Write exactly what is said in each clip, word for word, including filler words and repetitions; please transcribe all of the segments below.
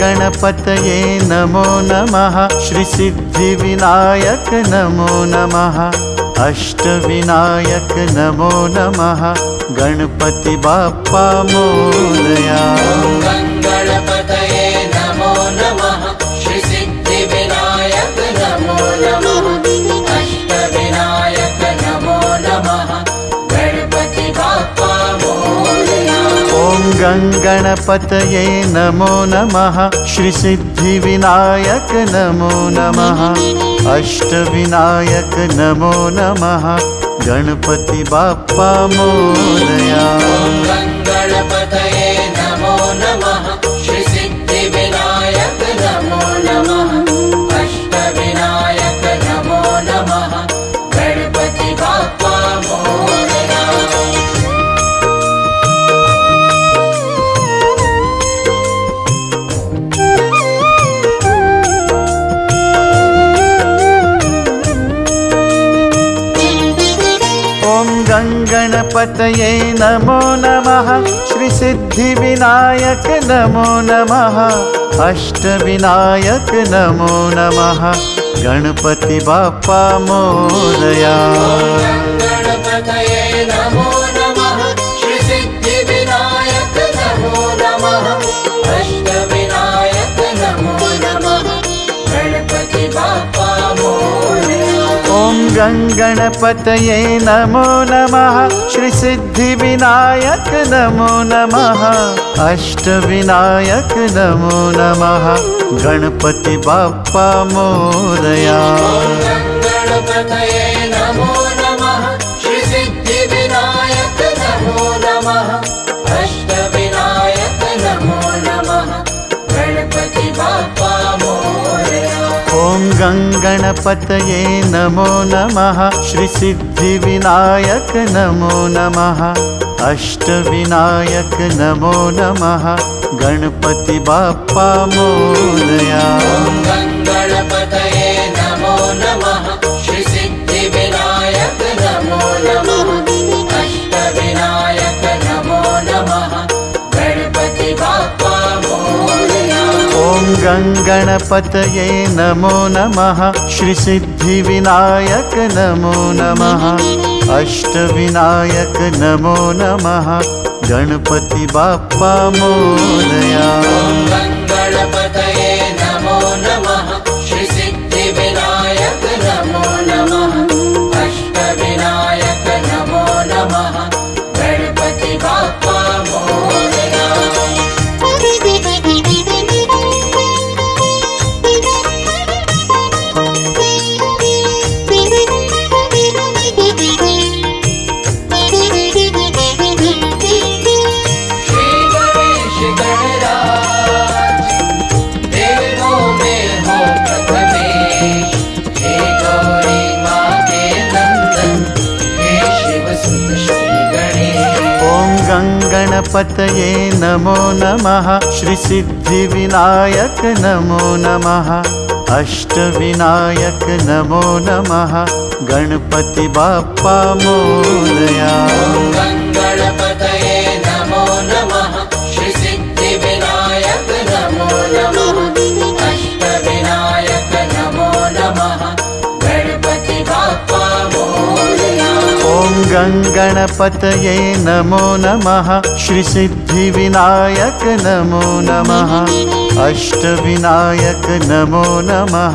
गणपतये नमो नमः। श्री सिद्धि विनायक नमो नमः। अष्ट विनायक नमो नमः। गणपति बाप्पा मोरया। गणपतये नमो नमः। श्री सिद्धि विनायक नमो नमः। अष्ट विनायक नमो नमः। गणपति बाप्पा मोरया। ओम गणपतये नमो नमः। श्री सिद्धि विनायक नमो नमः। अष्ट विनायक नमो नमः। गणपति बाप्पा मोरया। गणपतये नमो नमः। श्री सिद्धि विनायक नमो नमः। अष्ट विनायक नमो नमः। गणपति बाप्पा मोरया। गणपतये नमो नमः। श्री सिद्धि विनायक नमो नमः। अष्ट विनायक नमो नमः। गणपति बाप्पा मोरया। गणपतये नमो नमः। श्री सिद्धि विनायक नमो नमः। अष्ट विनायक नमो नमः। गणपति बाप्पा मोरया। ओम गणपतये नमो नमः। श्री सिद्धि विनायक नमो नमः। अष्ट विनायक नमो नमः। गणपति बाप्पा मोरया। गणपतये नमो नमः। श्री सिद्धि विनायक नमो नमः। अष्ट विनायक नमो नमः। गणपति बाप्पा मोरया। ओम गणपतये नमो नमः। श्री सिद्धि विनायक नमो नमः। अष्ट विनायक नमो नमः। गणपति बाप्पा मोरया। गणपतये नमो नमः। श्री सिद्धि विनायक नमो नमः। अष्ट विनायक नमो नमः। गणपति बाप्पा मोरया। ओम गणपतये नमो नमः। श्री सिद्धि विनायक नमो नमः। अष्ट विनायक नमो नमः। गणपति बाप्पा मोरया। गणपतये नमो नमः। श्री सिद्धि विनायक नमो नमः। अष्ट विनायक नमो नमः। गणपति बाप्पा मोरया। गणपतये नमो नमः। श्री सिद्धि विनायक नमो नमः। अष्ट विनायक नमो नमः। गणपति बाप्पा मोरया। गणपतये नमो नमः। श्री सिद्धि विनायक नमो नमः। अष्ट विनायक नमो नमः। गणपति बाप्पा मोरया। ओम गणपतये नमो नमः। श्री सिद्धि विनायक नमो नमः। अष्ट विनायक नमो नमः।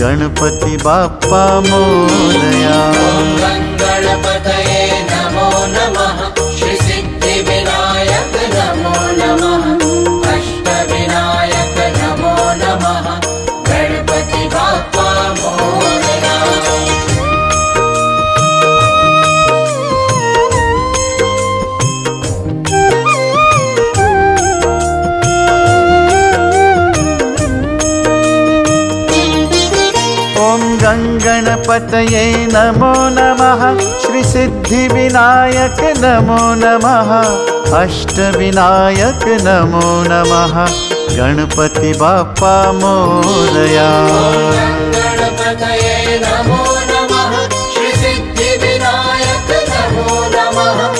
गणपति बाप्पा मोरया। गणपतये नमो नमः। श्री सिद्धि विनायक नमो नमः। अष्ट विनायक नमो नमः। गणपति बाप्पा मोरया। गंगणपतये नमो नमः। श्री सिद्धि विनायक नमो नमः। अष्ट विनायक नमो नमः। गणपति बाप्पा मोरया। ॐ गणपतये नमो नमः। श्री सिद्धि विनायक नमो नमः।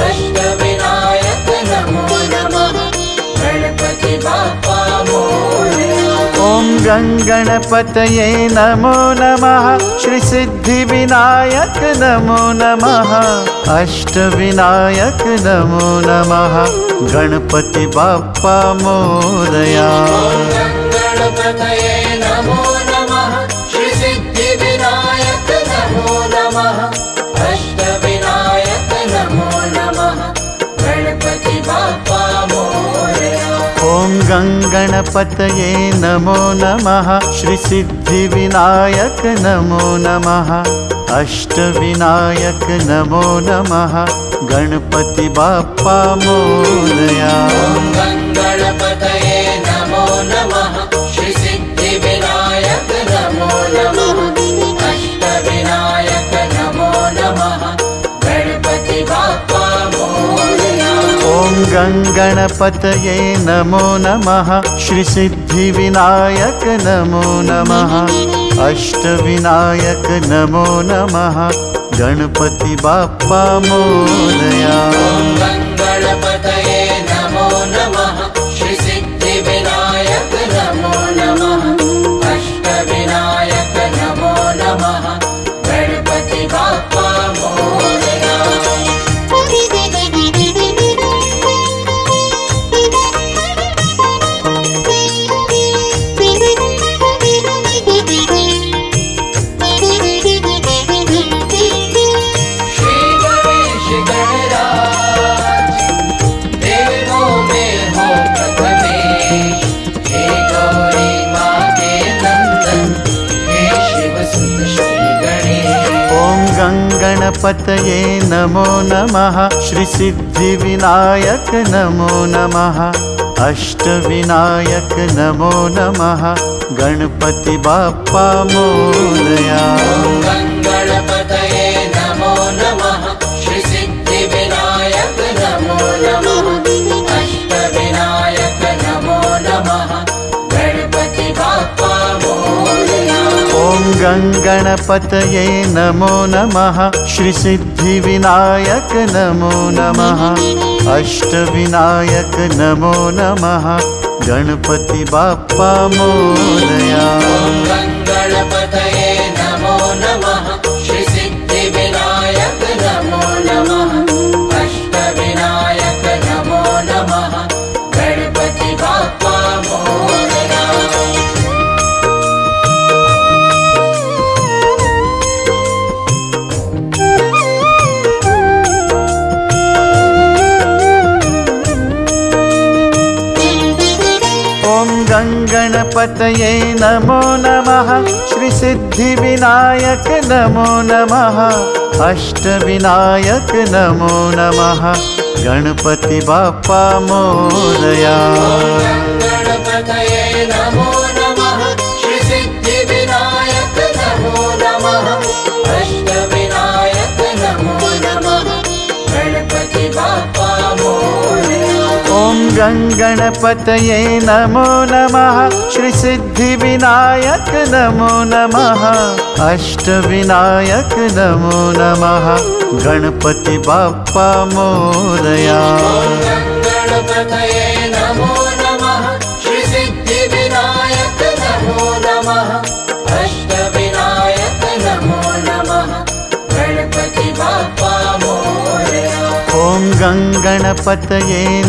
अष्ट विनायक नमो नमः। गणपति बाप्पा मोरया। गणपतये नमो नमः। श्री सिद्धि विनायक नमो नमः। अष्ट विनायक नमो नमः। गणपति बाप्पा मोरया। गणपतये नमो नमः। श्री सिद्धि विनायक नमो नमः। अष्ट विनायक नमो नमः। गणपति बाप्पा मोरया। ॐ गणपतये नमो नमः। श्री सिद्धि विनायक नमो नमः। अष्ट विनायक नमो नमः। गणपति बाप्पा मोरया। गणपतये नमो नमः। श्री सिद्धि विनायक नमो नमः। अष्ट विनायक नमो नमः। गणपति बाप्पा मोरया। गणपतये नमो नमः। श्री सिद्धि विनायक नमो नमः। अष्ट विनायक नमो नमः। गणपति बाप्पा मोरया। गणपतये नमो नमः। श्री सिद्धि विनायक नमो नमः। अष्ट विनायक नमो नमः। गणपति बाप्पा मोरया। ॐ गणपतये नमो नमः। श्री सिद्धि विनायक नमो नमः। अष्ट विनायक नमो नमः। गणपति बाप्पा मोरया। गणपतये नमो नमः। श्री सिद्धि विनायक नमो नमः। अष्ट विनायक नमो नमः। गणपति बाप्पा मोरया। गणपतये नमो नमः। श्री सिद्धि विनायक नमो नमः। अष्ट विनायक नमो नमः। गणपति बाप्पा मोरया। गणपतये नमो नमः। श्री सिद्धि विनायक नमो नमः। अष्ट विनायक नमो नमः। गणपति बाप्पा मोरया। ॐ गणपतये नमो नमः। श्री सिद्धि विनायक नमो नमः। अष्ट विनायक नमो नमः। गणपति बाप्पा मोरया। गणपतये नमो नमः। श्री सिद्धि विनायक नमो नमः। अष्ट विनायक नमो नमः। गणपति बाप्पा मोरया। ॐ गणपतये नमो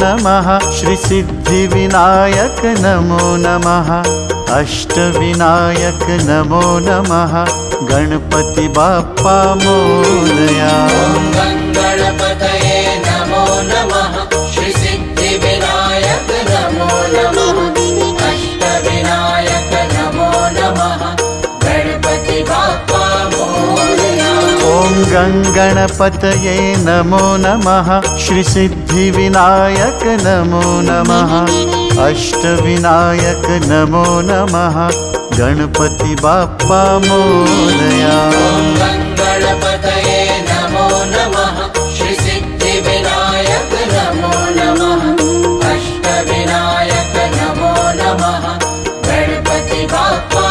नमः। श्री सिद्धि विनायक नमो नमः। अष्ट विनायक नमो नमः। गणपति बाप्पा मोरया। गणपतये नमो नमः। श्री सिद्धि विनायक नमो नमः। अष्ट विनायक नमो नमः। गणपति बाप्पा मोरया। ॐ गणपतये नमो नमः। श्री सिद्धि विनायक नमो नमः। अष्ट विनायक नमो नमः। गणपति बाप्पा मोरया। ओम गणपतये नमो नमः। श्री सिद्धि विनायक नमो नमः। अष्ट विनायक नमो नमः। गणपति बाप्पा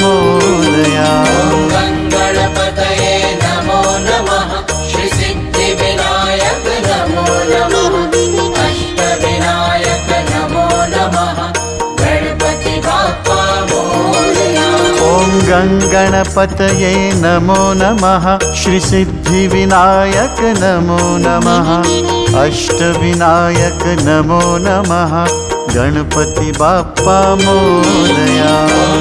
मोरया। गणपतये नमो नमः। श्री सिद्धि विनायक नमो नमः। अष्ट विनायक नमो नमः। गणपति बाप्पा मोरया। गणपतये नमो नमः। श्री सिद्धि विनायक नमो नमः। अष्ट विनायक नमो नमः। गणपति बाप्पा मोरया। ओम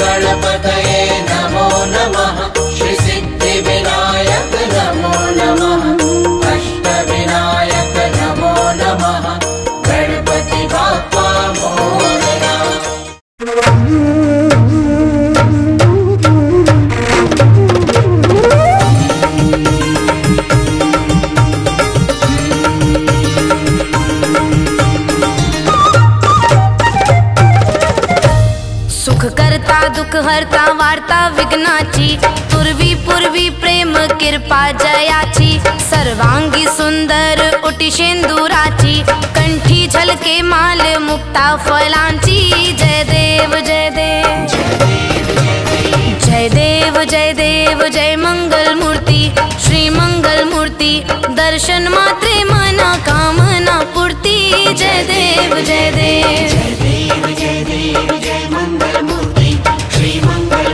गणपतये नमो नमः। श्री सिद्धि विनायक नमो नमः। अष्ट विनायक नमो नमः। गणपति बाप्पा मोरया। गणपतये नमो नमः। श्री सिद्धि विनायक नमो नमः। अष्ट विनायक नमो नमः। गणपति बाप्पा मोरया। दुख हरता वार्ता विघ्नाची, पूर्वी पूर्वी प्रेम कृपा जयाची, सर्वांगी सुंदर उटी शेंदुराची, कंठी झलके माल मुक्ता फलांची। जय देव जय देव जय देव जय देव जय मंगल मूर्ति, श्री मंगल मूर्ति, दर्शन मात्रे मना कामना पूर्ति। जय देव जय देव जय देव जय मंगल मूर्ति,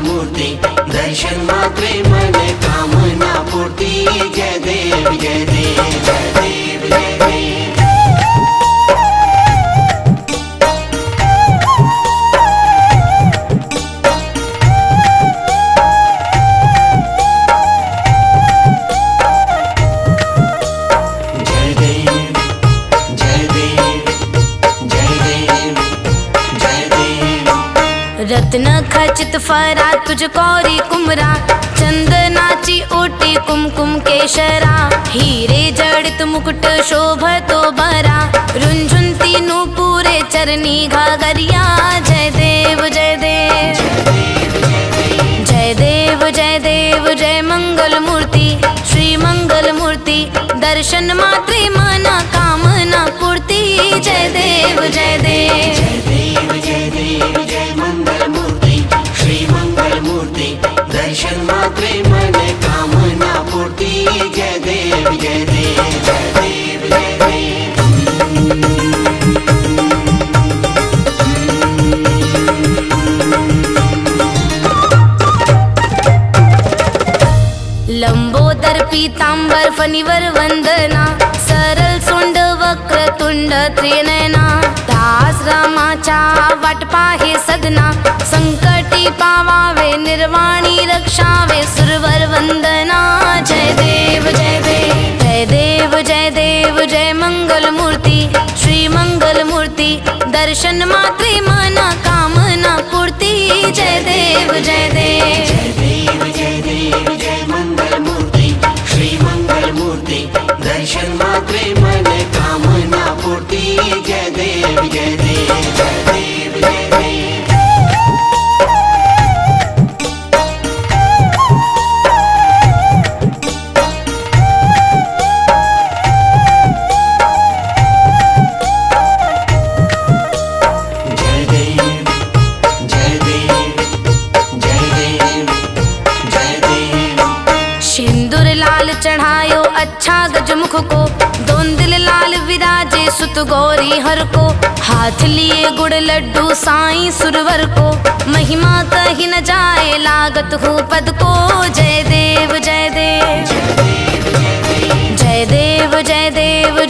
मूर्ति, दर्शन मात्रे मन कामना पूर्ति। जय देव जय देव जय देव जय देव। रत्न खचित फरा तुझ कौरी कुमरा, चंदनाची ओटी कुमकुम केशरा, हीरे जड़ित मुकुट शोभतो भरा, रुंझुनती नूपुरे चरनी घाघरिया। जय देव जय देव जय देव जय देव जय मंगल मूर्ति, श्री मंगल मूर्ति, दर्शन मात्रे मना कामना पूर्ति। जय देव जय देव जय देव जय मंगल मूर्ति, श्री मंगल मूर्ति, दर्शन मात्रे मन कामना पूर्ति। जय देव जय देव जय देव जय देव। लंबोदर पीतांबर फणिवर वंदना, सरल सुंड वक्रतुंड त्रिनयना, रामाचा वाट पाहे सदना, संकटी पावावे निर्वाणी रक्षावे सुरवर वंदना। जय देव जय देव जय देव जय देव जय मंगल मूर्ति, श्री मंगल मूर्ति, दर्शन मात्रे मना कामना पूर्ति। जय देव जय देव जय देव जय देव जय मंगल मूर्ति, श्री मंगल मूर्ति, दर्शन मात्रे मन कामना पूर्ति। जय देव जय देव जय देव जय देव। अच्छा गजमुख को दोंदिल लाल विराजे सुत गौरी हर को, हाथ लिए गुड़ लड्डू साईं सुरवर को, महिमा कहीं न जाए लागत हो पद को। जय देव जय देव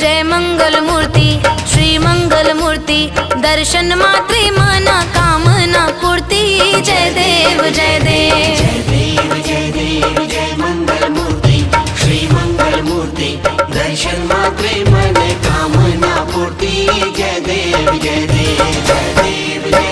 जय मंगल मूर्ति श्री मंगल मूर्ति दर्शन मात्र माना कामना पूर्ति जय देव जय देव जय देव जय देव जय मंगल मूर्ति श्री मंगल मूर्ति दर्शन मात्र मन कामना पूर्ति जय देव जय देव जय देव जय देव।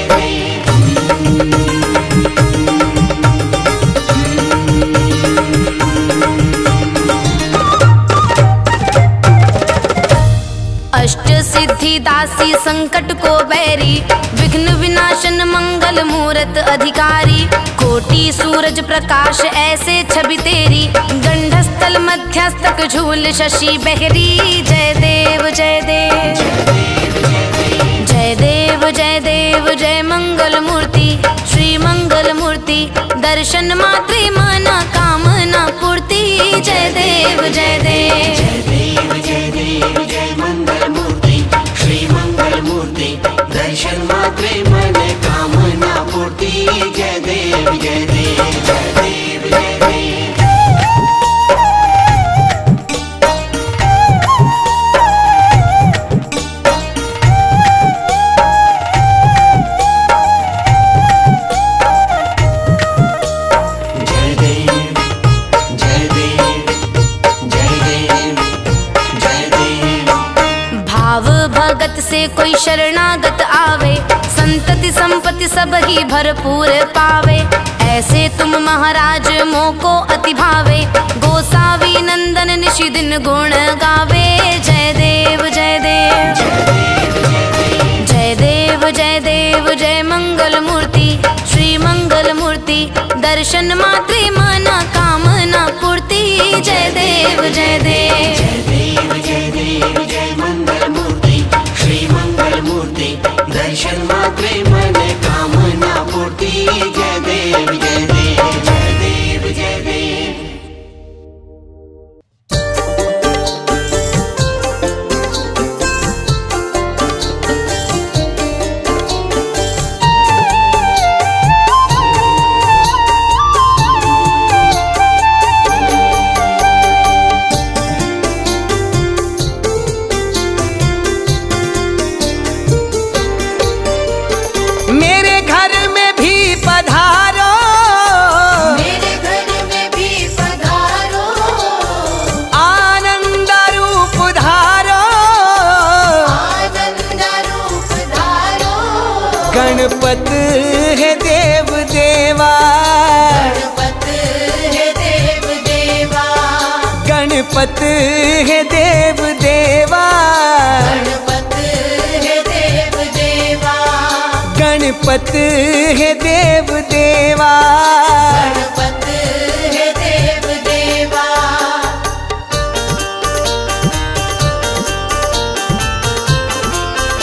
सिद्धि दासी संकट को बैरी विघ्न विनाशन मंगल मूरत अधिकारी कोटि सूरज प्रकाश ऐसे छवि तेरी गंडस्थल मध्यस्थक झूल शशि बहरी जय देव जय देव जय देव जय देव जय मंगल मूर्ति श्री मंगल मूर्ति दर्शन मात्र माना कामना पूर्ति जय देव जय देव जय देव जय मंगल मूर्ति श्री मंगल मूर्ति दर्शन मात्र मन कामना पूर्ति जय देव जय देव जय देव जय देव। से कोई शरणागत आवे संतति संपत्ति सब ही भरपूर पावे ऐसे तुम महाराज मोको अति भावे गोसावी नंदन निशि दिन गुण गावे जय देव जय देव जय देव जय देव जय मंगल मूर्ति श्री मंगल मूर्ति दर्शन मात्र माना कामना पूर्ति जय देव जय देव जय देव जय मंगल मूर्ति श्री मंगल मूर्ति दर्शन मात्र मन कामना पूर्ति जय देव जय देव जय देव जय गणपत है देव देवा गणपत है देव देवा गणपत है देव देवा गणपत है देव देवा गणपत है देव देवा गणपत है देव देवा।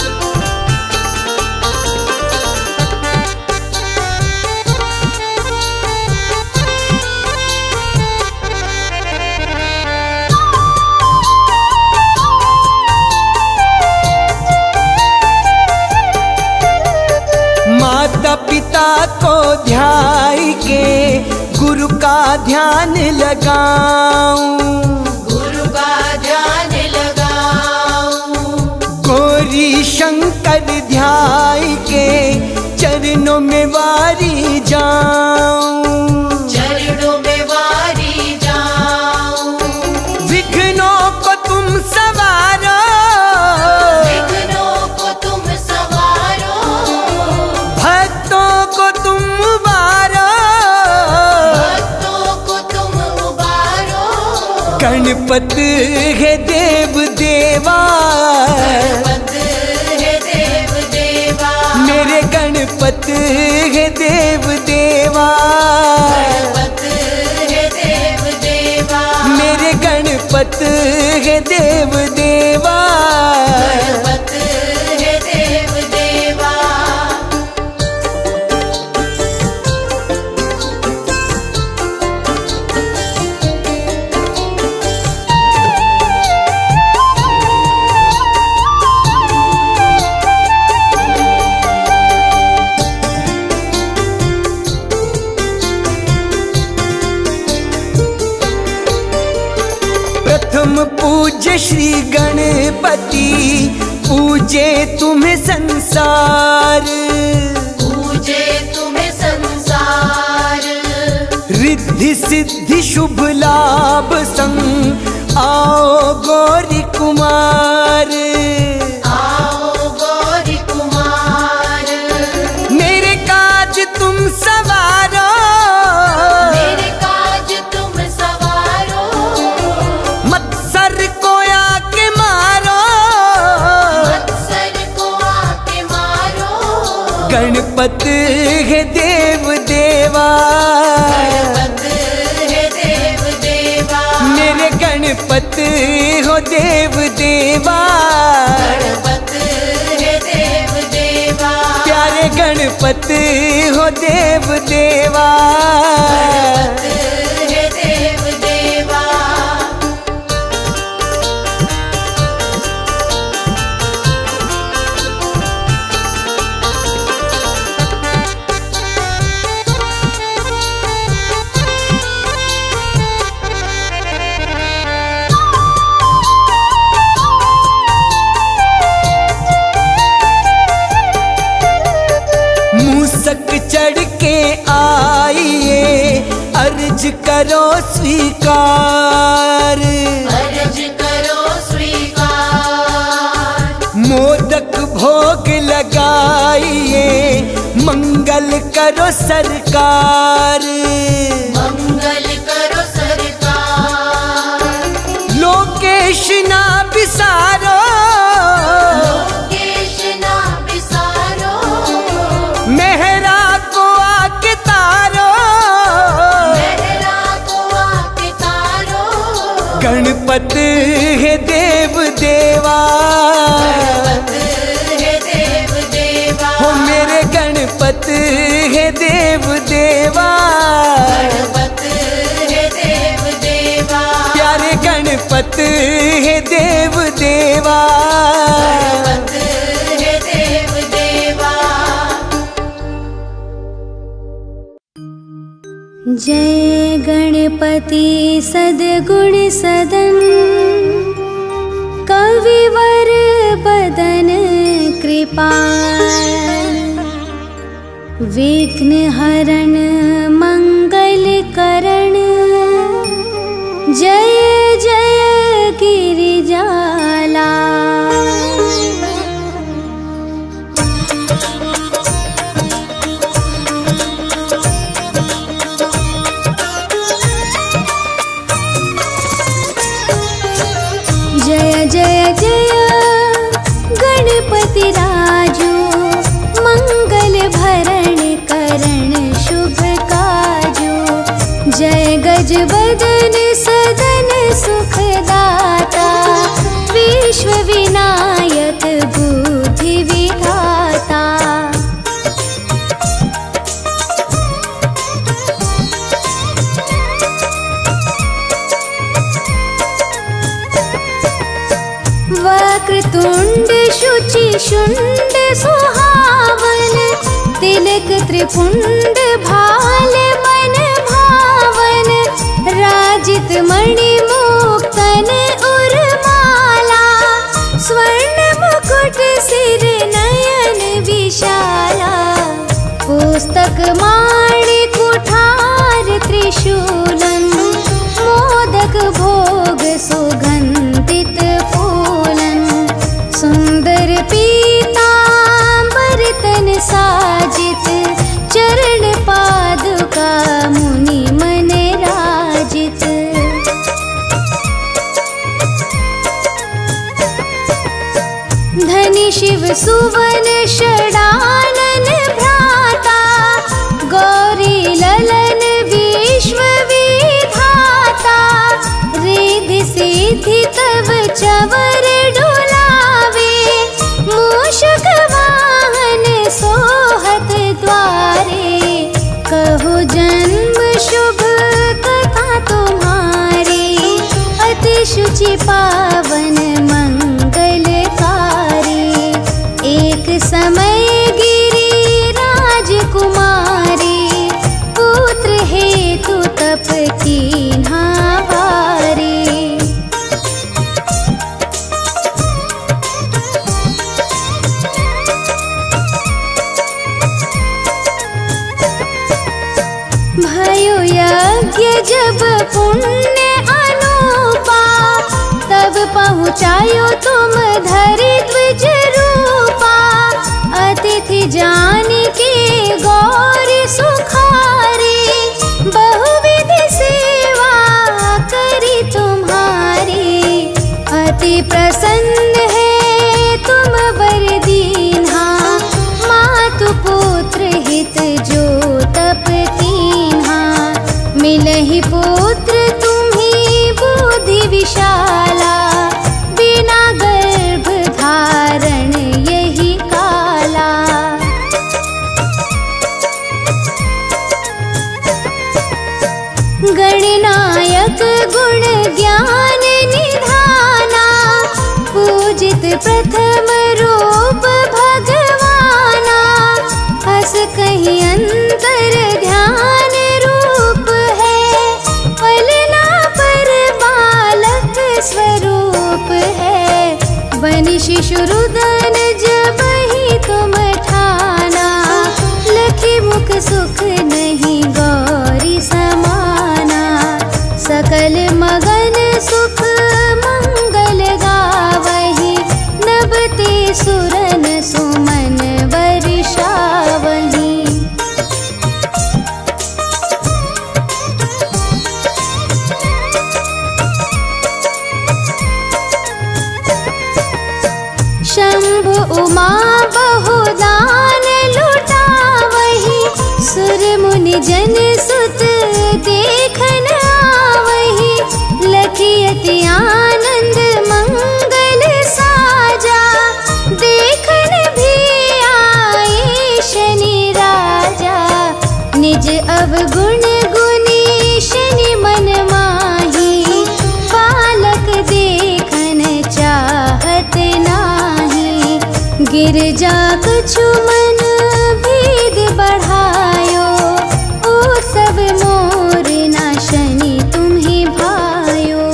पिता को ध्याई के गुरु का ध्यान लगाऊं गुरु का ध्यान लगाऊं गौरी शंकर ध्याई के चरणों में वारी जाऊं चरणों में वारी जाऊं। विघ्नों को तुम सवारो गणपत है देव देवा गणपत है देव देवा मेरे गणपत है देव देवा गणपत है देव देवा मेरे गणपत है देव देवा गणपत है देव देवा। प्रथम परम पूज्य श्री गणपति पूजे तुम्हें संसार, पूजे तुम्हें संसार। रिद्धि सिद्धि शुभ लाभ संग आओ गौरी कुमार, आओ गौरी कुमार। मेरे काज तुम सवारो, मेरे काज तुम सवारो। मत्सर को आके मारो, मत्सर को आके मारो। गणपति है देव देवा, गणपत हो देव देवा, गणपत है देव देवा। प्यारे गणपत हो देव देवा, गणपत है देव देवा। चढ़ के आइए अर्ज करो स्वीकार, अर्ज करो स्वीकार। मोदक भोग लगाइए मंगल करो सरकार, मंगल करो सरकार। लोकेश ना बिसारो, गणपत है देव देवा, गणपत है देव देवा। हो मेरे गणपत है देव देवा, गणपत है देव देवा। प्यारे गणपत है देव देवा, गणपत है देव देवा। जय गणपति सद्गुण सदन कविवर बदन कृपाल, विघ्न हरण मंगल करण। जय जय गिरिजाला। गजबदन सदन सुखदाता, विश्व विनायक बुद्धि विधाता। वक्रतुंड शुचि शुंड सुहावन, तिलक त्रिपुंड भाल मन भावन। राजित मणि मुक्तन उर्माला, स्वर्ण मुकुट सिर नयन विशाला। पुस्तक माणि कुठार त्रिशूलन, मोदक भोग सुगंधित फूलन। सुंदर पीतांबर तन साजित, चरण पादुका मुनि मन राजित। धनि शिव सुवन षडानन भ्राता, गौरी ललन विश्व विधाता। रिद्धि सिद्धि तव चवर डुलावे, मूषक वाहन सोहत द्वारे। कहो जन्म शुभ कथा तुम्हारी, अति शुचि पावन मंगलकारी। एक समय गिरि राजकुमारी, पुत्र हेतु तप की नावारी। यज्ञ जब पुण्य अनुपा, तब पहुँचायो तुम धरिद्विज रूपा। अतिथि जान के गौरी सुखारी, बहुविध सेवा करी तुम्हारी। अति प्रसन्न है तुम वर दीन्हा, मातु पुत्र हित जो तप कीन्हा। मिलहि पुत्र तुम्हें बुद्धि विशाला, बिना गर्भ धारण यही काला। गणनायक गुण ज्ञान निधाना, पूजित प्रथम रूप भगवाना। अस कहीं अंतर ध्यान रूप है, पलना पर बालक स्वरूप है। बनि शिशु रुदन जब ही तुम ठाना, लखी मुख सुख नहीं गौरी समाना। सकल मगन सुख मंगल गावहि, नभते सुरन सुमन वर्षावहि। शंभु उमा बहुदान लुटावहि, सुर मुनि जन सुत देखन आवहि। लखी अति आनंद मंगल साजा, देखन भी आए शनि राजा। निज अवगुण गुनी शनि मन माही, बालक देखन चाहत नाही। गिरजा कछु मन भेद बढ़ायो, उत्सव मोर ना शनि तुम्हें भायो।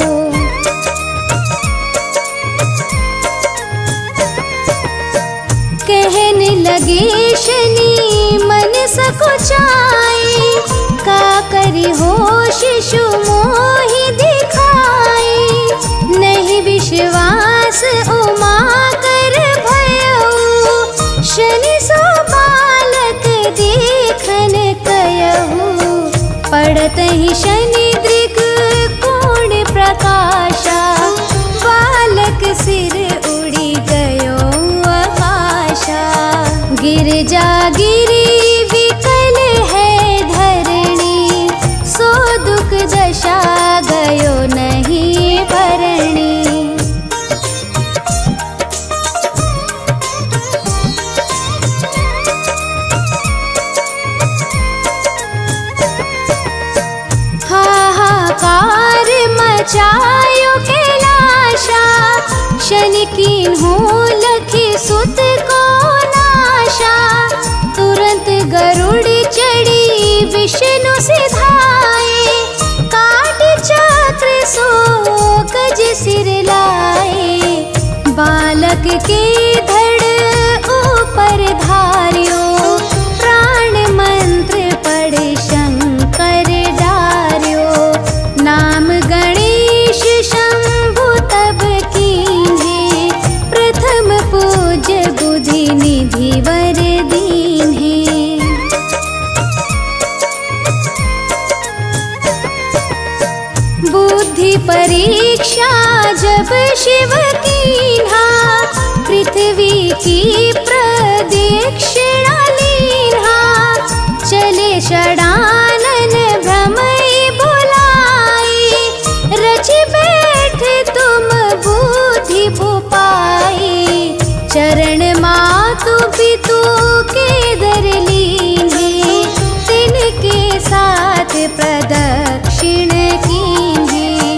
कहने लगे शनि मन सकुचाए, का करी हो शिशु मोहि दिखाए। नहीं विश्वास उमा कर भयो, शनि सो बालक देखन कयहु। पड़त ही शनि दृक् कोण प्रकाशा, बालक सिर उड़ी गयो आकाशा। गिरजा गिरी विकल है धरणी, सो दुख दशा गयो नहीं भरणी। चायो कैलाशा, शनि कीन्हु लखी सुत को नाशा। तुरंत गरुड़ चढ़ी विष्णु सिधाए, काट चक्र सो गज सिर लाए। बालक के धड़ ऊपर धारियो, प्राण मंत्र पढ़े शंकर डारियो। नाम गण शंभु तब कीन्हे, प्रथम पूज्य बुद्धि निधि वर दीन्हे। बुद्धि परीक्षा जब शिव कीन्हा, पृथ्वी की प्रदक्षिणा लीन्हा। चले षडानन भ्रमय भूपाई। चरण मातु पितु के दर लीन्हे, तिनके साथ प्रदक्षिण कीन्हे।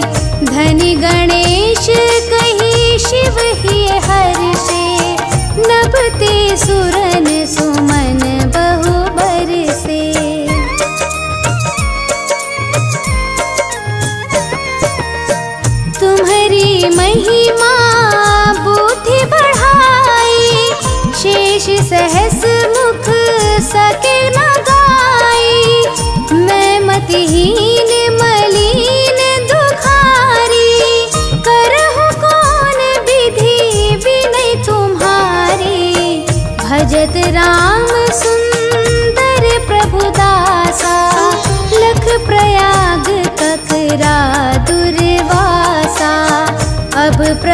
धनि गणेश कही शिव ही हर्षे, नभते सुरन सु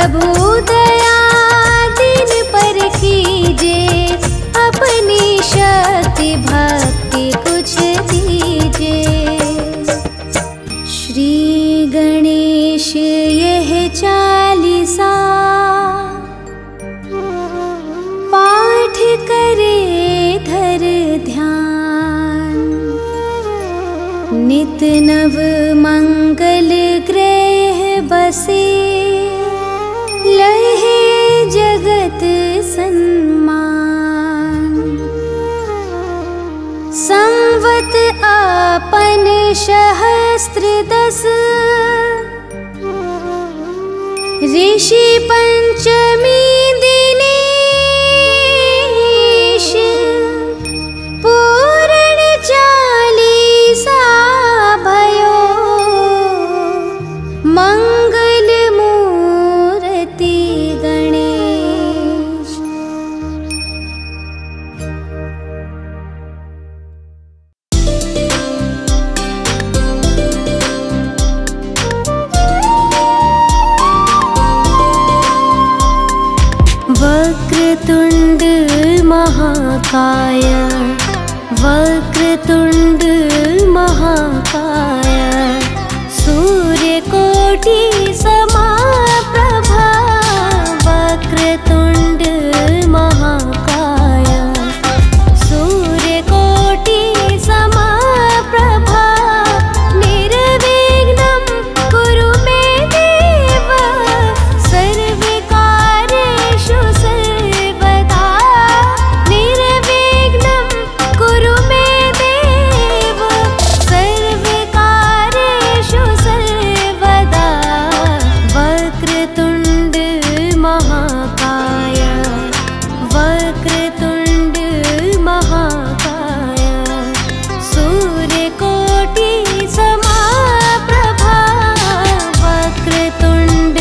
प्रभु दया दिन पर कीजे, अपनी शक्ति भक्ति कुछ दीजे। श्री गणेश यह चालीसा पाठ करे धर ध्यान, नित नव मंगल ग्रह बसे लहे जगत सन्मान। संवत आपन सहस्त्र दस, ऋषि पंचमी दिनेश, पूर्ण चालीसा भयो मंगल मूर्ति गणेश। वक्रतुंड महाकाय, वक्रतुंड महाकाय, सूर्यकोटि समाप्रभा, वक्रतुंड महाकाय, सूर्यकोटि समाप्रभा, निर्विघ्नं कुरु मे देव, सर्वकार्येषु सर्वदा, निर्विघ्नं कुरु मे देव, सर्वकार्येषु सर्वदा। वक्रतुंड महाकाय, वक्रतुंड महाकाय, सूर्यकोटि समाप्रभा, वक्रतुंड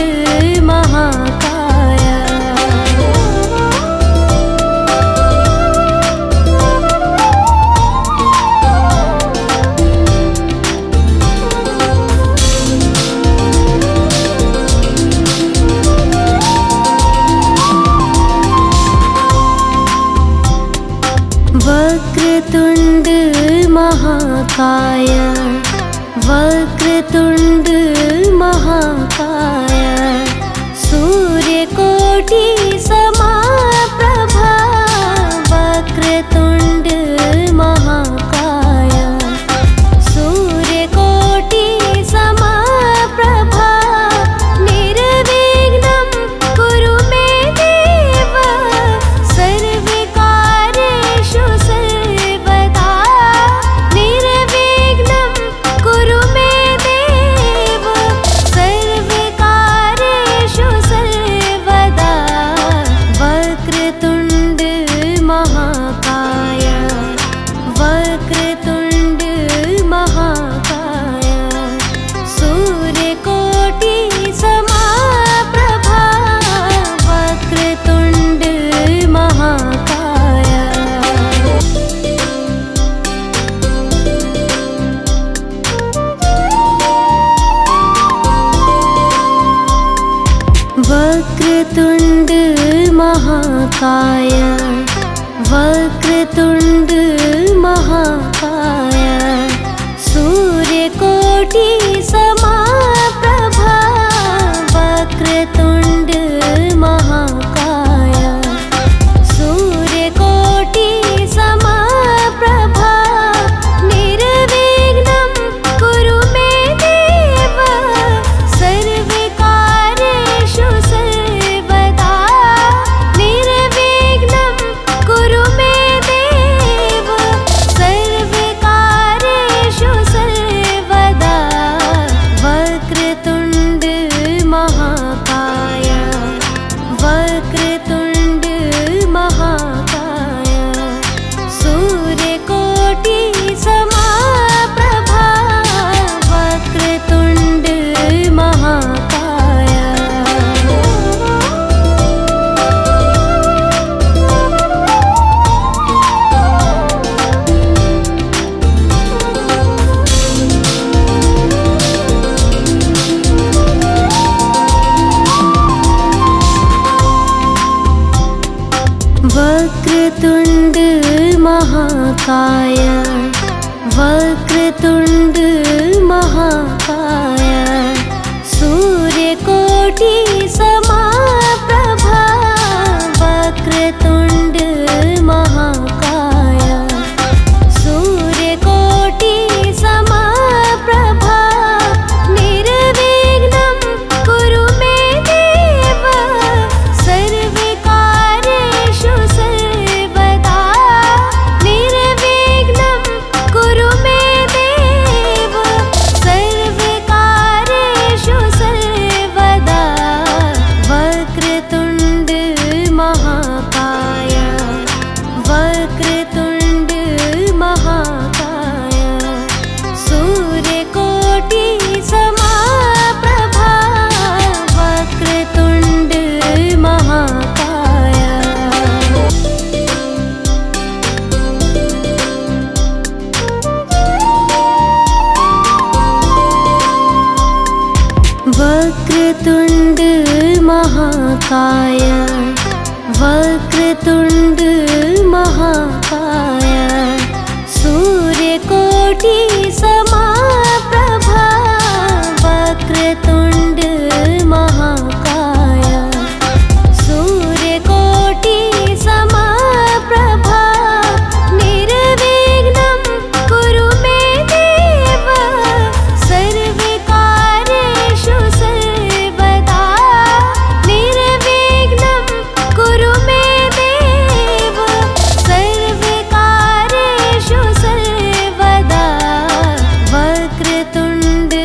महाकाय। वक्रतुंड महाकाय, वक्रतुंड महाकाय, सूर्यकोटि समाप्रभा, वक्रतुंड महाकाय, सूर्यकोटि समाप्रभा, निर्विघ्नं कुरु मे देव, सर्वकार्येषु सर्वदा, निर्विघ्नं कुरु मे देव, सर्वकार्येषु सर्वदा। वक्रतुंड महाकाय, वक्रतुंड महाकाय, सूर्यकोटि समाप्रभा, वक्रतुंड महाकाय। वक्रतुंड महाकाय, वक्रतुंड महाकाय, सूर्यकोटि समाप्रभा, वक्रतुंड महाकाय, सूर्यकोटि समाप्रभा, निर्विघ्नं कुरु मे देव, सर्वकार्येषु सर्वदा, निर्विघ्नं कुरु मे देव, सर्वकार्येषु सर्वदा। महाकाय वक्रतुंड महाकाय सूर्यकोटि समाप्रभा वक्रतुंड महाकाय सूर्यकोटि समाप्रभा निर्विघ्नं कुरु मे देव सर्वकार्येषु सर्वदा निर्विघ्नं कुरु मे देव सर्वकार्येषु सर्वदा वक्रतुंड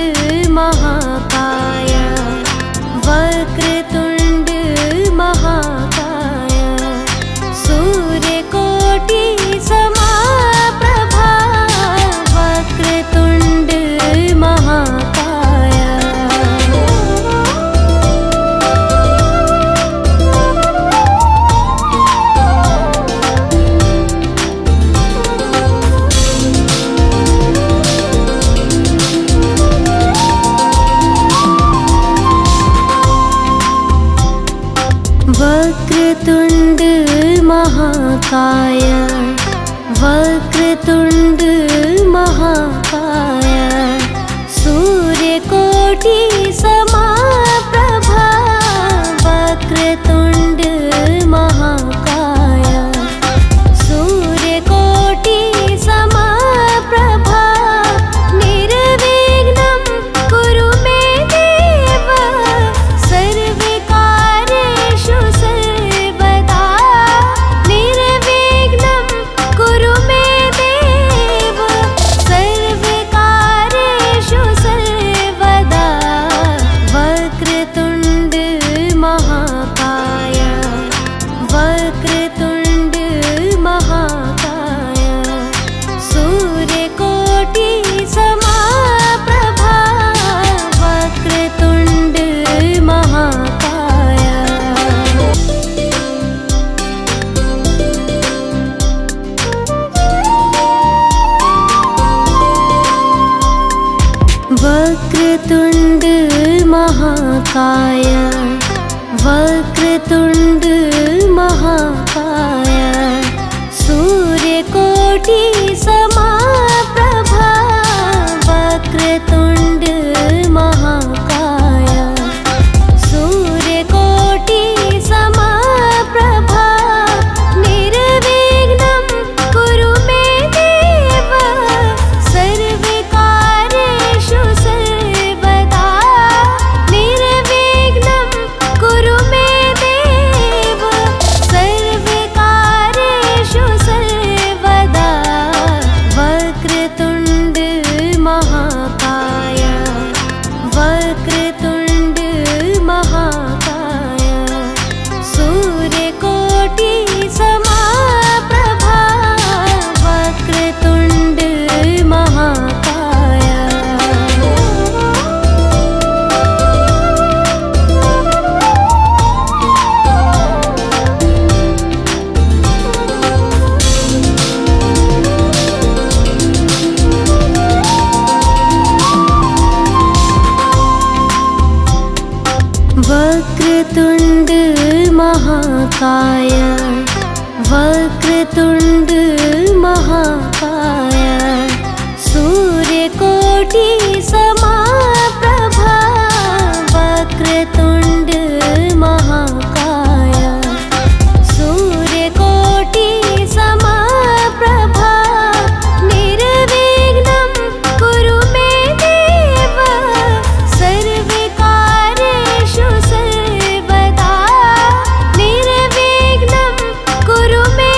महाकाय वक्रतुंड महाकाय सूर्यकोटि समाप्रभा वक्रतुंड महाकाय वक्रतुंड महाकाय वक्रतुंड महाकाय सूर्यकोटि समाप्रभा वक्रतुंड महाकाय सूर्यकोटि समाप्रभा निर्विघ्नं कुरु मे देव सर्वकार्येषु सर्वदा निर्विघ्नं कुरु मे देव सर्वकार्येषु सर्वदा वक्रतुंड महाकाय वक्रतुंड महाकाय सूर्यकोटि समाप्रभा वक्रतुंड महाकाय वक्रतुंड महाकाय वक्रतुंड महाकाय सूर्यकोटि समाप्रभा वक्रतुंड महाकाय सूर्यकोटि समाप्रभा निर्विघ्नं कुरु मे देव सर्वकार्येषु सर्वदा निर्विघ्नं कुरु मे देव सर्वकार्येषु सर्वदा वक्रतुंड महाकाय वक्रतुंड महाकाय सूर्यकोटि समाप्रभा वक्रतुंड महाकाय वक्रतुंड महाकाय वक्रतुंड महाकाय सूर्यकोटि समाप्रभा वक्रतुंड महाकाय सूर्यकोटि समाप्रभा निर्विघ्नं कुरु मे देव सर्वकार्येषु सर्वदा निर्विघ्नं कुरु मे देव सर्वकार्येषु सर्वदा वक्रतुंड महाकाय वक्रतुंड महाकाय सूर्यकोटि समाप्रभा वक्रतुंड महाकाय वक्रतुंड महाकाय वक्रतुंड महाकाया सूर्य कोटि समा प्रभा वक्रतुंड महाकाया सूर्य कोटि समा प्रभा निर्विघ्नं कुरु मे देव सर्वकार्येषु सर्वदा निर्विघ्नं कुरु मे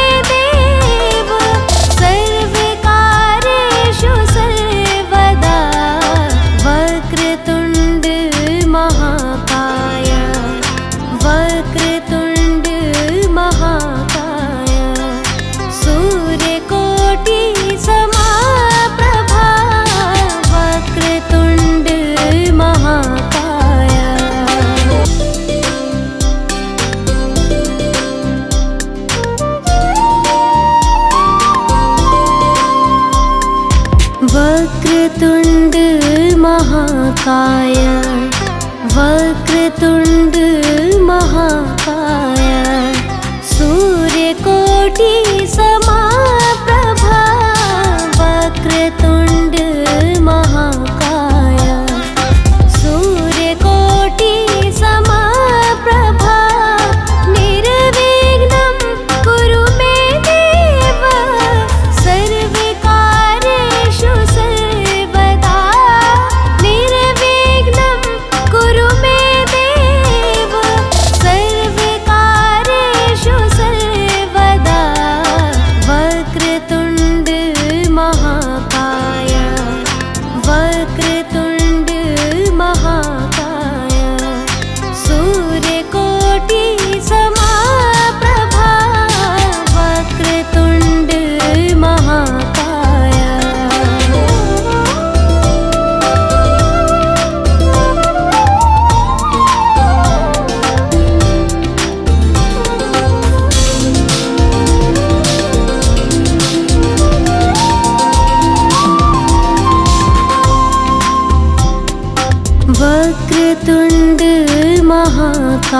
देव सर्वकार्येषु सर्वदा वक्रतुंड महाकाया वक्रतुंड महाकाया सूर्यकोटि समा प्रभा वक्रतुंड महाकाया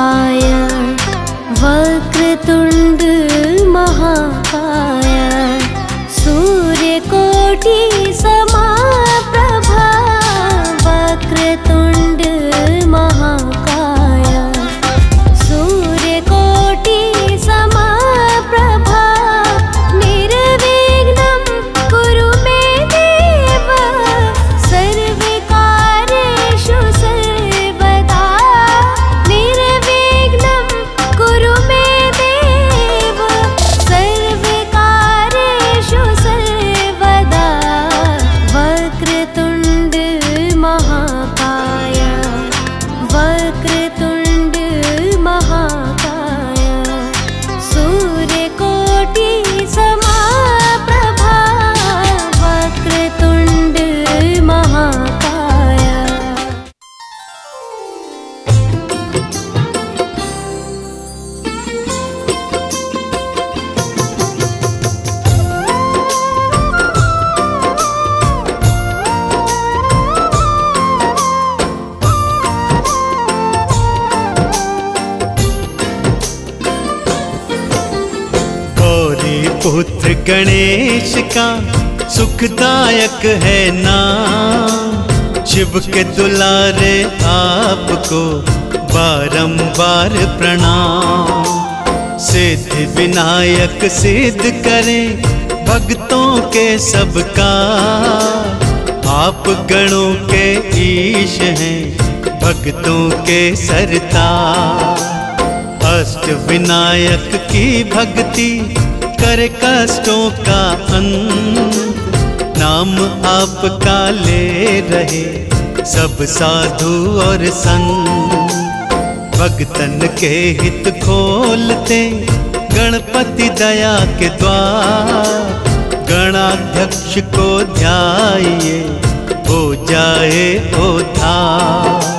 वक्रतुंड महाकाया वक्रतुंड महाकाया सूर्यकोटि समा प्रभा वक्रतुंड महाकाया सूर्यकोटि समा प्रभा निर्विघ्नं कुरु मे देव सर्वकार्येषु सर्वदा निर्विघ्नं कुरु मे देव सर्वकार्येषु सर्वदा वक्रतुंड महाकाया वक्रतुंड महाकाया सूर्यकोटि समा प्रभा वक्रतुंड महाकाया वक्रतुंड महाकाया वक्रतुंड महाकाया सूर्यकोटि समा प्रभा वक्रतुंड महाकाया सूर्यकोटि समा प्रभा निर्विघ्नं कुरु मे देव सर्वकार्येषु सर्वदा निर्विघ्नं कुरु मे देव सर्वकार्येषु सर्वदा वक्रतुंड महाकाया वक्रतुंड महाकाया सूर्यकोटि समा प्रभा वक्रतुंड महाकाया। गौरी पुत्र गणेश का सुखदायक है नाम, शिव के दुलारे आपको बारंबार प्रणाम। सिद्ध विनायक सिद्ध करें भक्तों के सब काम, आप गणों के ईश हैं भक्तों के सरता। अष्ट विनायक की भक्ति कर कष्टों का अंत, नाम आपका ले रहे सब साधु और संत। भक्तन के हित खोलते गणपति दया के द्वार, गणाध्यक्ष को ध्याइए हो जाए उद्धार।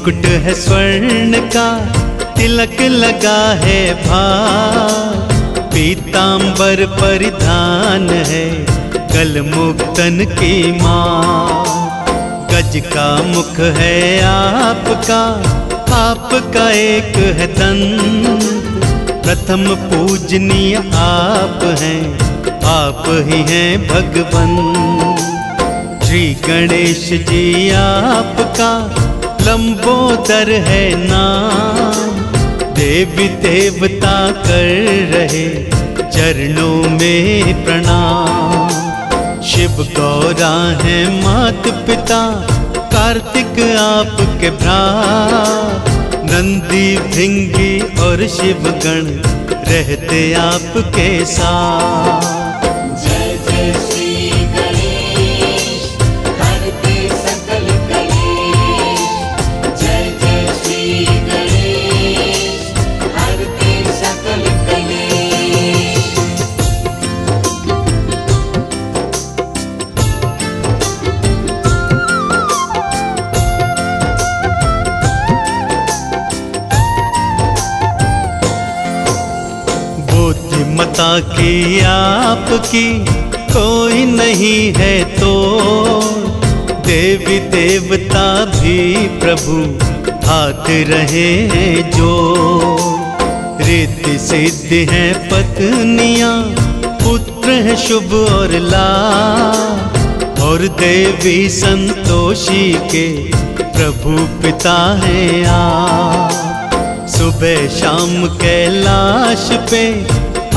मुकुट है स्वर्ण का, तिलक लगा है भाग, पीतांबर परिधान है कल मुक्तन की माँ। गज का मुख है आपका, आपका एक है दंत, प्रथम पूजनीय आप हैं, आप ही हैं भगवन। श्री गणेश जी आपका लंबोदर है नाम, देवी देवता कर रहे चरणों में प्रणाम। शिव गौरा है मात पिता, कार्तिक आपके भ्रा, नंदी भिंगी और शिवगण रहते आपके साथ। कि आपकी कोई नहीं है तो देवी देवता भी प्रभु हाथ रहे हैं जो। रिद्धि सिद्धि है पत्नियां, पुत्र है शुभ और लाभ, और देवी संतोषी के प्रभु पिता हैं आप। सुबह शाम कैलाश पे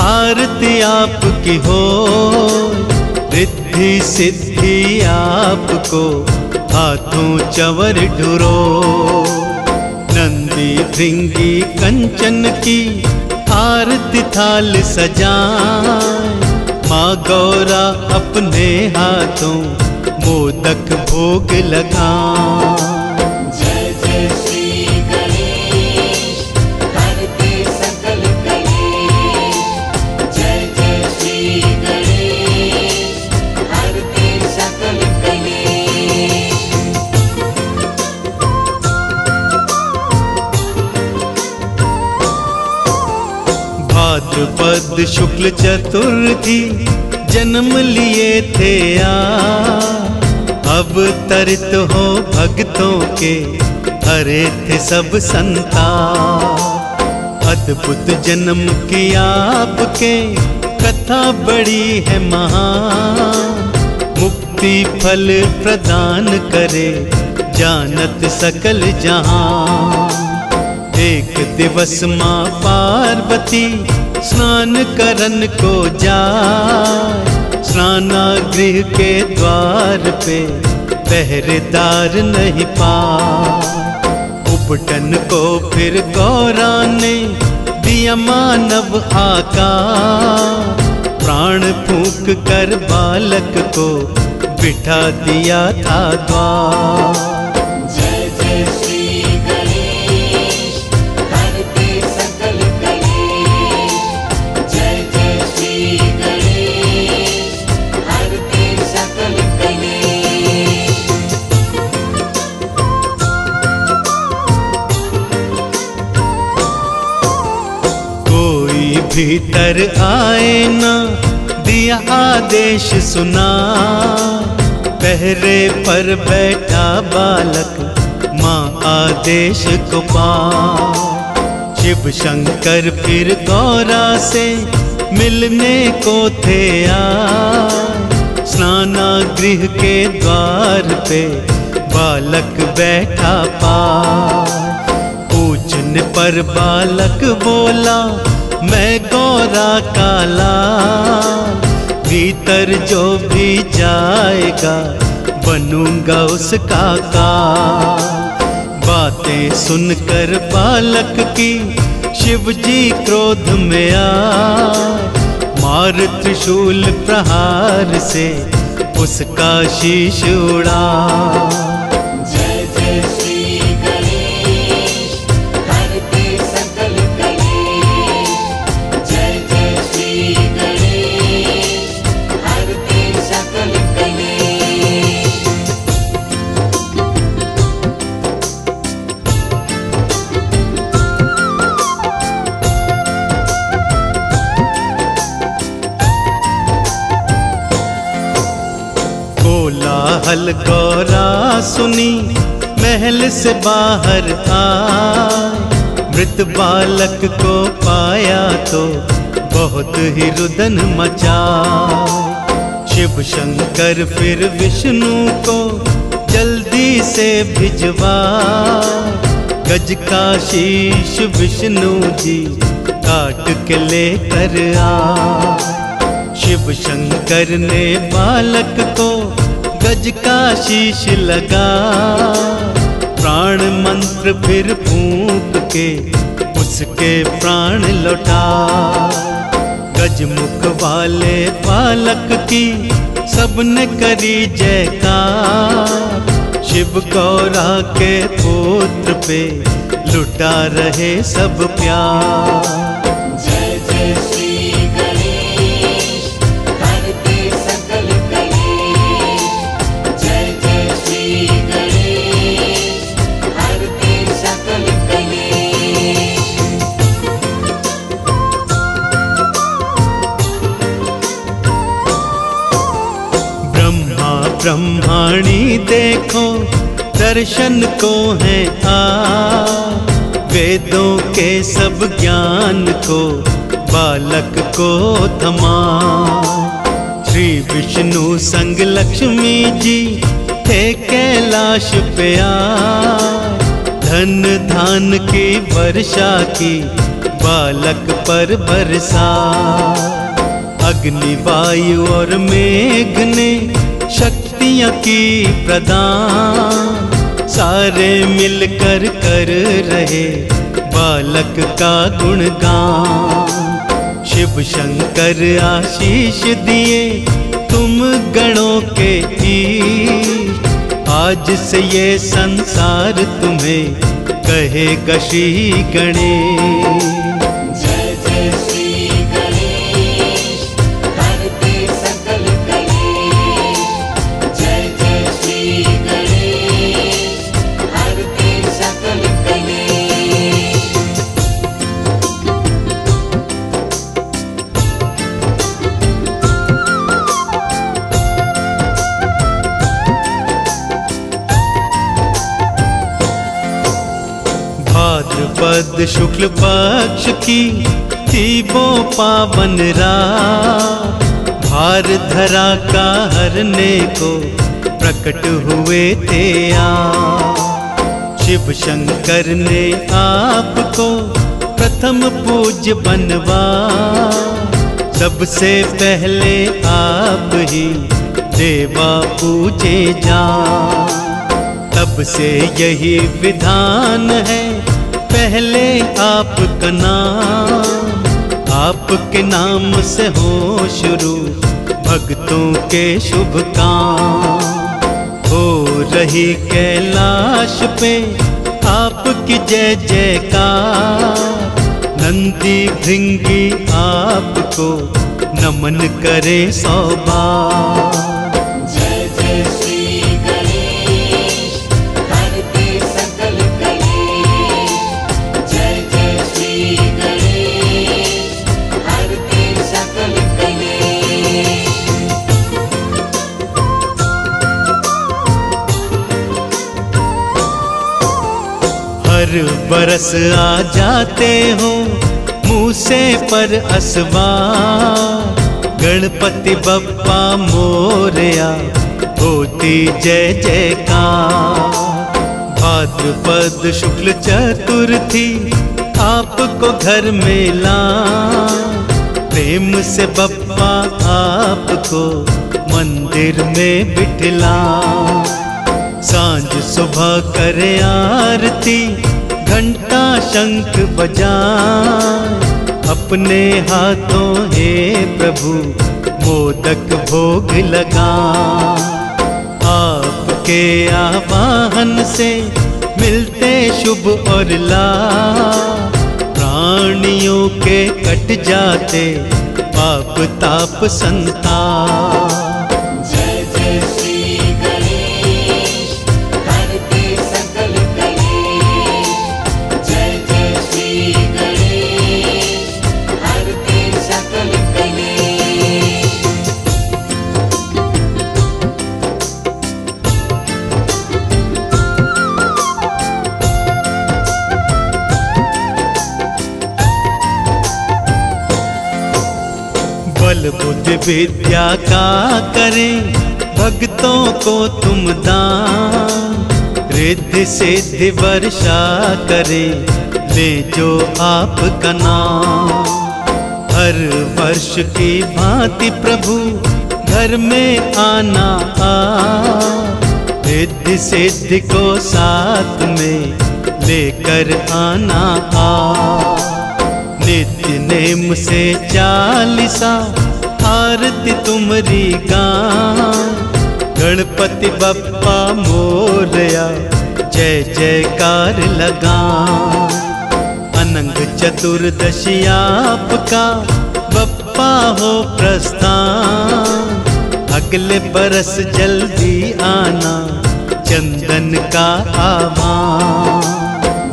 आरती आपकी हो, रिद्धि सिद्धि आपको हाथों चवर ढुरो। नंदी भृंगी कंचन की आरती थाल सजाए, माँ गौरा अपने हाथों मोदक भोग लगाए। भाद्रपद शुक्ल चतुर्थी जन्म लिए थे आप, अवतरित हो भक्तों के हरे थे सब संता। अद्भुत जन्म की आपके कथा बड़ी है महान, मुक्ति फल प्रदान करे जानत सकल जहां। एक दिवस माँ पार्वती स्नान करन को जाए, स्नानागृह के द्वार पे पहरेदार नहीं पाए। उपटन को फिर गौरा ने दिया मानव आकार, प्राण फूंक कर बालक को बिठा दिया था द्वार। भीतर आए ना दिया आदेश सुना, पहरे पर बैठा बालक माँ आदेश को पाए। शिव शंकर फिर गौरा से मिलने को थे आए, स्नानागृह के द्वार पे बालक बैठा पाए। पूछने पर बालक बोला मैं गौरा काला, भीतर जो भी जाएगा बनूंगा उसका का। बातें सुनकर बालक की शिव जी क्रोध में आए, मार त्रिशूल प्रहार से उसका शीश उड़ा। महल गौरा सुनी महल से बाहर आए, मृत बालक को पाया तो बहुत ही रुदन मचा। शिव शंकर फिर विष्णु को जल्दी से भिजवा, गज का शीश विष्णु जी काट के लेकर आ। शिव शंकर ने बालक को गज का शीश लगा, प्राण मंत्र फिर फूंक के उसके प्राण लौटा। गजमुख वाले बालक की सबने करी जयकार, शिव गौरा के पुत्र पे लुटा रहे सब प्यार। ब्रह्माणी देखो दर्शन को है आ, वेदों के सब ज्ञान को बालक को थमा। श्री विष्णु संग लक्ष्मी जी थे कैलाश पे आ, धन धान की वर्षा की बालक पर बरसा। अग्नि वायु और मेघ ने शक्तियाँ की प्रदान, सारे मिलकर कर रहे बालक का गुणगान। शिव शंकर आशीष दिए तुम गणों के ईष्ट, आज से ये संसार तुम्हें कहेगा श्री गणेश। भाद्रपद शुक्ल पक्ष की थी वो पावन रात, भार धरा का हरने को प्रकट हुए थे आप। शिव शंकर ने आपको प्रथम पूज्य बनवा, सबसे पहले आप ही देवा पूजे जा। तब से यही विधान है पहले आपका नाम, आपके नाम से हो शुरू भक्तों के शुभ काम। हो रही कैलाश पे आपकी जय जयकार, नंदी भृंगी आपको नमन करे सौ बार। हर बरस आ जाते हो मूसे पर असवार, गणपति बप्पा मोरया होती जय जयकार। भाद्रपद शुक्ल चतुर्थी आपको घर में ला, प्रेम से बप्पा आपको मंदिर में बिठला। सांझ सुबह करे आरती घंटा शंख बजाए, अपने हाथों हे प्रभु मोदक भोग लगा। आपके आवाहन से मिलते शुभ और लाभ, प्राणियों के कट जाते पाप ताप संताप। विद्या का करें भक्तों को तुम दान, रिद्धि सिद्धि वर्षा करे ले जो आपका नाम। हर वर्ष की भांति प्रभु घर में आना आ, रिद्धि सिद्धि को साथ में लेकर आना आ। नित्य नेम से चालीसा आरती तुमरी गान, गणपति बप्पा मोरया जय जयकार लगा। अनंग चतुर्दशी आपका बप्पा हो प्रस्थान, अगले बरस जल्दी आना चंदन का आह्वान।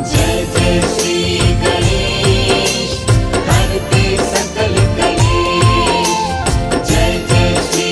जय जय श्री गणेश हरते सकल कलेश, जय जय श्री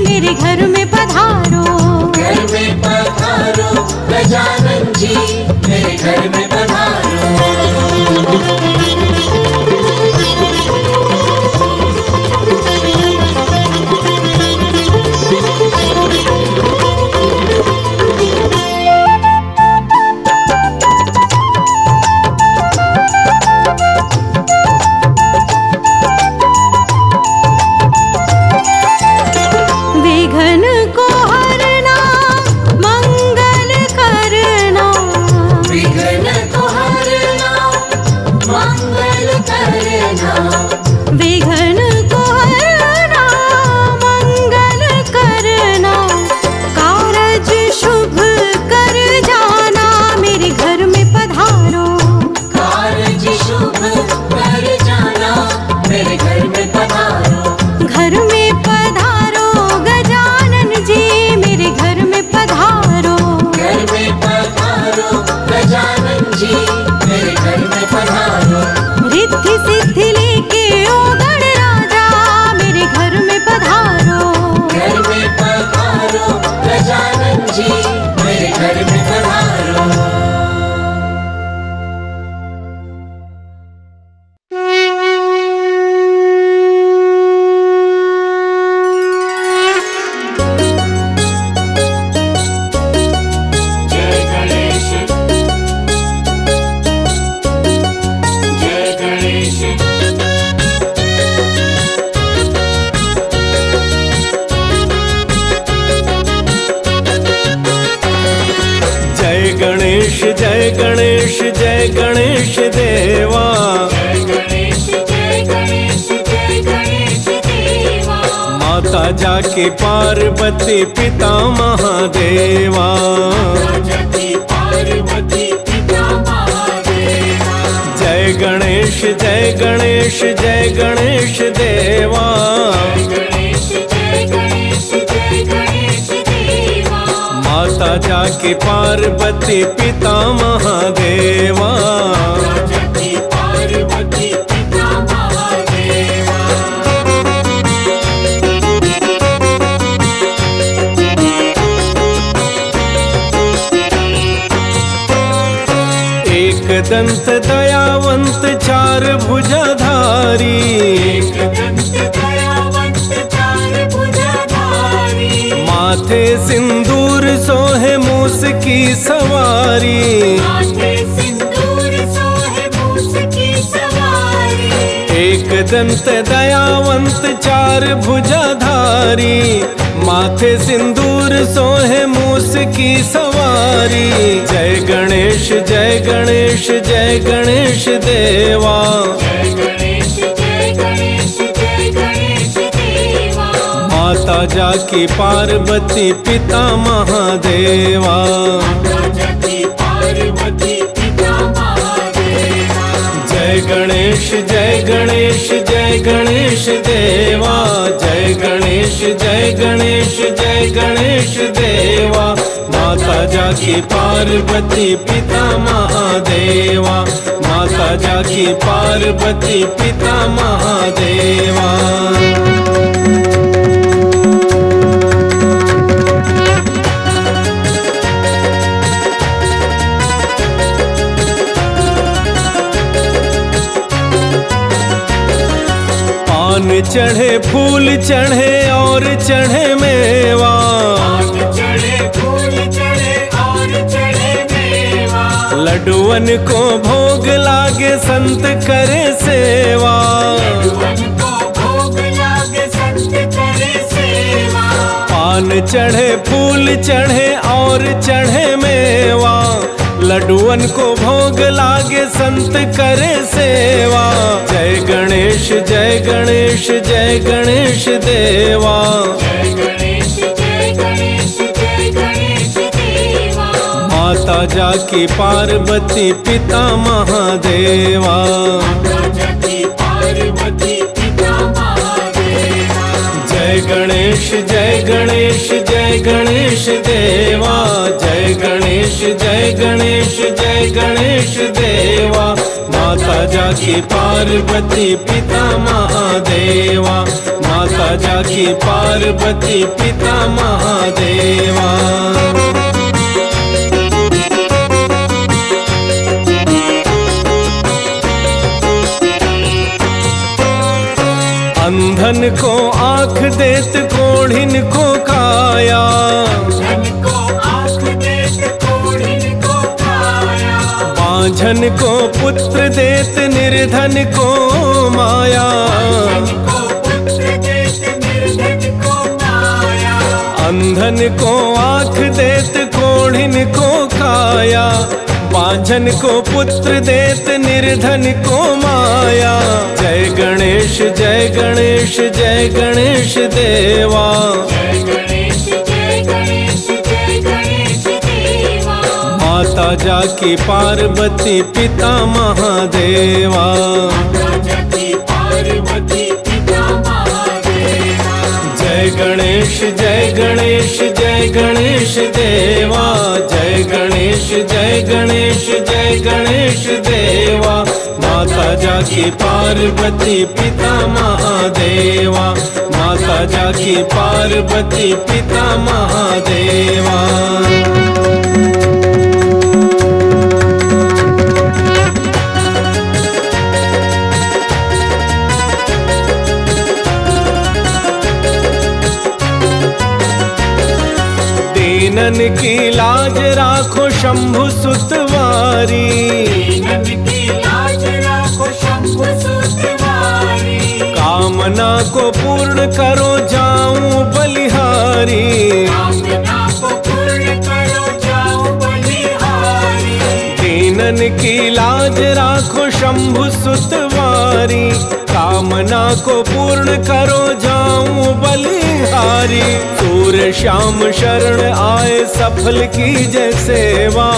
मेरे घर में पधारो। राजा के पार्वती पिता महादेवा, राजा के पार्वती पिता महादेवा। जय गणेश जय गणेश जय गणेश देवा, माता जाके पार्वती पिता महादेवा, राजा की पार्वती पिता महादेवा। एक दंत दयावंत चार भुजाधारी, एक दंत दयावंत चार भुजाधारी। माथे सिंदूर सोहे मूस की सवारी, सिंदूर सोहे मूस की सवारी। एक दंत दयावंत चार भुजाधारी, माथे सिंदूर सोहे मूस की सवारी। जय गणेश जय गणेश जय गणेश देवा, माता जाकी पार्वती पिता महादेवा, माता की पार्वती पिता महादेवा। जय गणेश जय गणेश जय गणेश देवा, जय गणेश जय गणेश जय गणेश देवा, माता जाकी पार्वती पिता महादेवा, माता जाकी पार्वती पिता महादेवा। पान चढ़े फूल चढ़े और चढ़े मेवा, पान चढ़े फूल चढ़े और चढ़े मेवा। लड्डुअन को भोग लागे संत करे सेवा, लड्डुअन को भोग लागे संत करे सेवा। पान चढ़े फूल चढ़े और चढ़े मेवा, लड्डुअन को भोग लागे संत करे सेवा। जय गणेश जय गणेश जय गणेश देवा, माता जाकी पार्वती पिता महादेवा, जय गणेश जय गणेश जय गणेश देवा, जय गणेश जय गणेश जय गणेश देवा, माता जाकी पार्वती पिता महादेवा, माता जाकी पार्वती पिता महादेवा। अंधन को आँख देत कोढ़िन को काया, अंधन को आँख देत कोढ़िन को काया। बांझन को पुत्र देत निर्धन को माया, बांझन को पुत्र देत निर्धन को माया। अंधन को आँख देत कोढ़िन को काया, बांझन को पुत्र देत निर्धन को माया। जय गणेश जय गणेश जय गणेश देवा, माता जाकी पार्वती पिता महादेवा, जय गणेश जय गणेश जय गणेश देवा, जय गणेश जय गणेश जय गणेश देवा, माता जाकी पार्वती पिता महादेवा, माता जाकी पार्वती पिता महादेवा। दीनन की लाज राखो शंभु सुतवारी, दीनन की लाज राखो शंभु सुतवारी। कामना को पूर्ण करो जाऊं बलिहारी, कामना को पूर्ण करो जाऊं बलिहारी। दीनन की लाज राखो शंभु सुतवारी, कामना को पूर्ण करो जाऊं बलिहारी। हमारी। सूर्य श्याम शरण आए सफल की जय सेवा,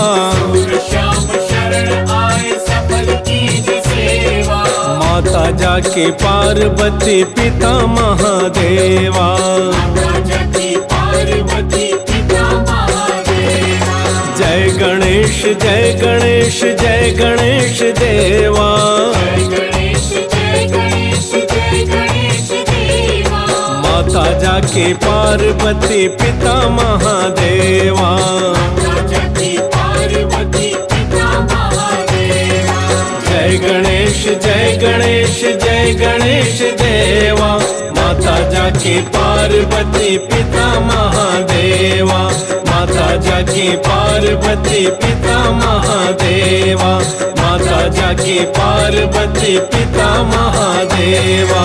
सूर्य श्याम शरण आए सफल की जय सेवा। माता जाके पार्वती पिता महादेवा, माता जाके पार्वती पिता महादेवा। जय गणेश जय गणेश जय गणेश देवा, माता जाके पार्वती पिता महादेवा, माता जाके पार्वती पिता महादेवा। जय गणेश जय गणेश जय गणेश देवा, माता जाके पार्वती पिता महादेवा, माता जाके पार्वती पिता महादेवा, माता जाके पार्वती पिता महादेवा।